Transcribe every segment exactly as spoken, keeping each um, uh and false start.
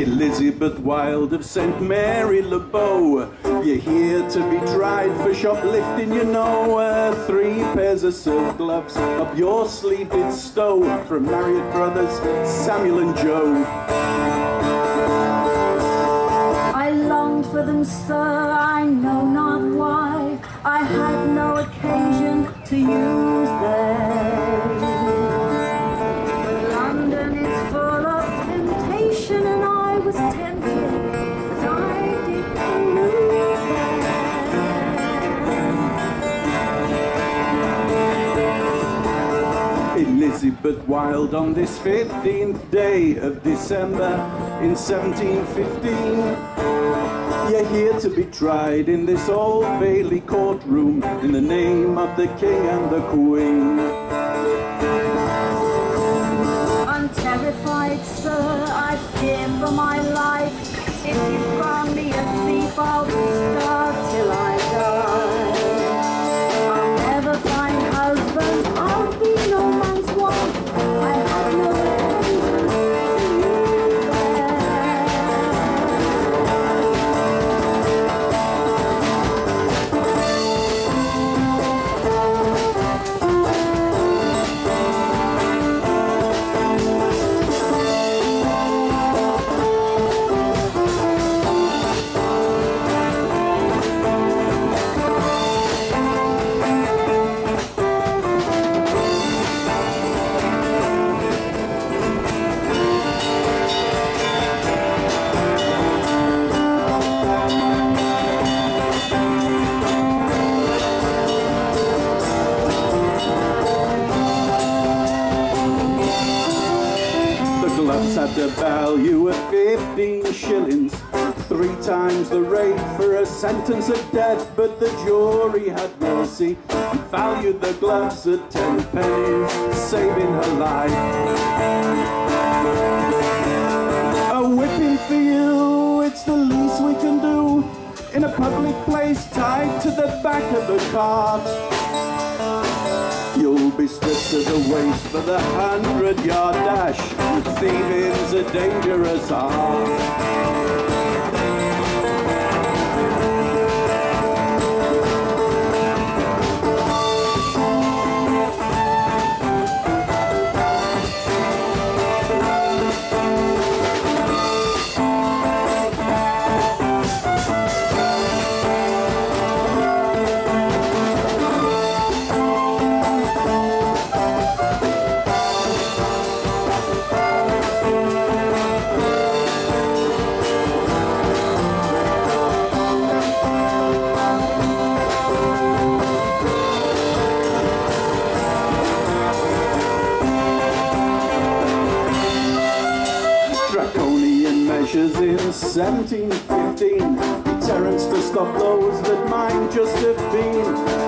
Elizabeth Wilde of St Mary Lebeau, you're here to be tried for shoplifting, you know. Uh, three pairs of silk gloves up your sleeve did stow from Marriott Brothers, Samuel and Joe. I longed for them, sir, I know not why. I had no occasion to use them. London is full of temptation, and I I was tempted, as I didn't lose them. Elizabeth Wilde on this fifteenth day of December in seventeen fifteen. You're here to be tried in this Old Bailey courtroom in the name of the King and the Queen. I'm terrified, sir, I fear for my life. If you found me a thief, I'll be starved till I die. I'll never find a husband, I'll be no man's wife. I have no at the value of fifteen shillings, three times the rate for a sentence of death, but the jury had mercy and valued the gloves at ten pennies, saving her life. A whipping for you, it's the least we can do, in a public place tied to the back of a cart. You'll be stripped to the waist for the hundred-yard dash. Thieving's a dangerous art. In seventeen fifteen, deterrence to stop those that might just have been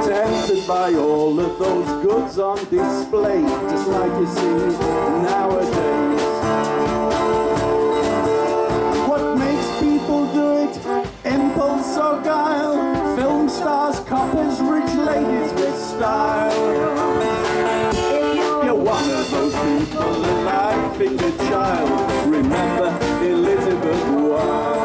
tempted by all of those goods on display, just like you see nowadays. What makes people do it? Impulse or guile? Film stars, coppers, rich ladies with style. You're one of those people that I think a child. Remember Elizabeth Wilde.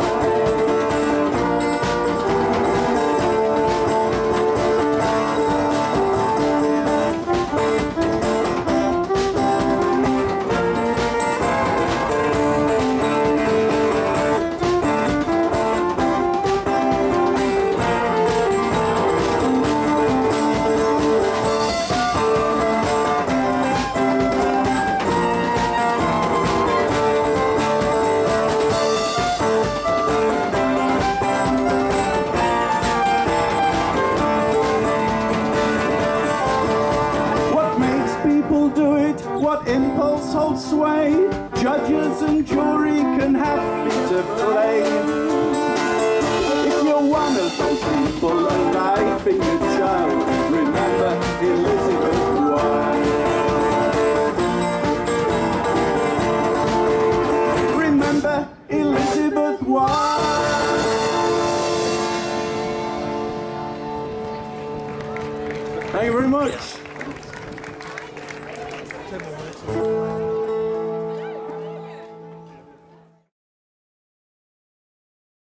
What impulse holds sway? Judges and jury can have free to play. If you're one of those people, a life in your child, remember Elizabeth Wilde. Remember Elizabeth Wilde. Thank you very much.